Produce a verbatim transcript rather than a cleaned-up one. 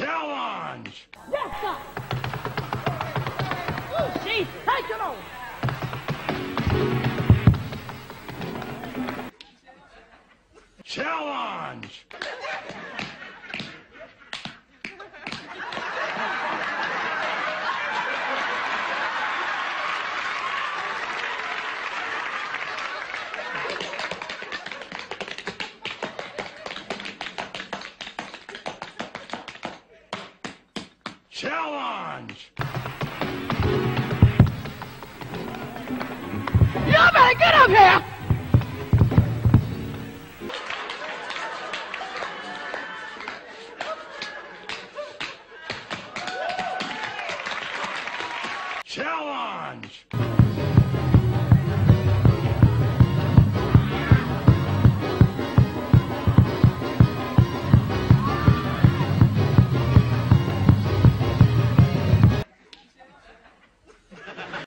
challenge. Yes, sir. Oh, jeez. Take it over. Challenge. Challenge. Yummy, get up here!